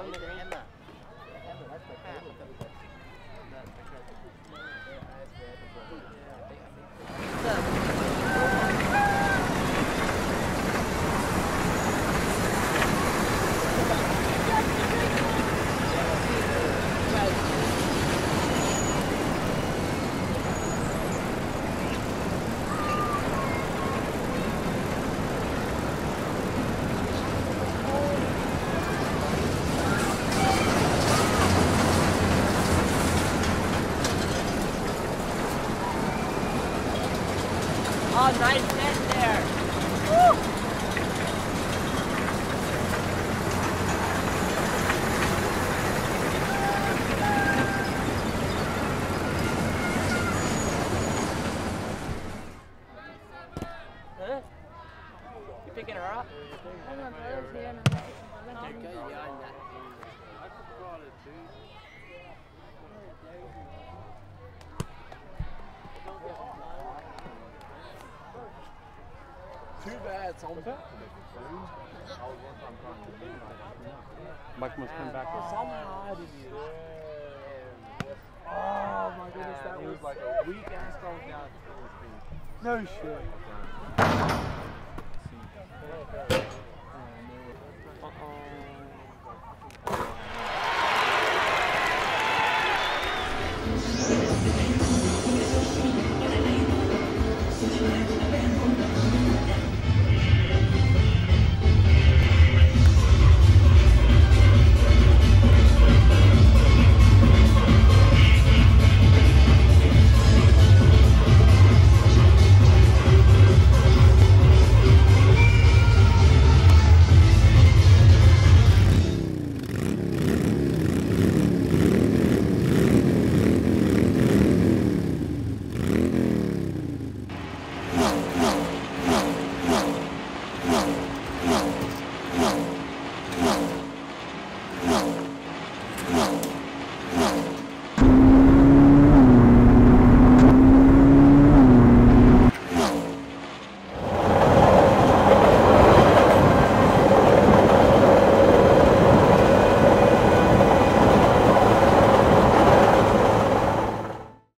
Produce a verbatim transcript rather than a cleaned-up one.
Oh, nice net there. Woo! Huh? You picking her up? I don't know, brother's here and I'm not. Go beyond that. I just brought it, dude. Too bad it's on the Mike must come back with somehow. Oh my goodness, that was like a weak ass throw down to the Philippines. No shit.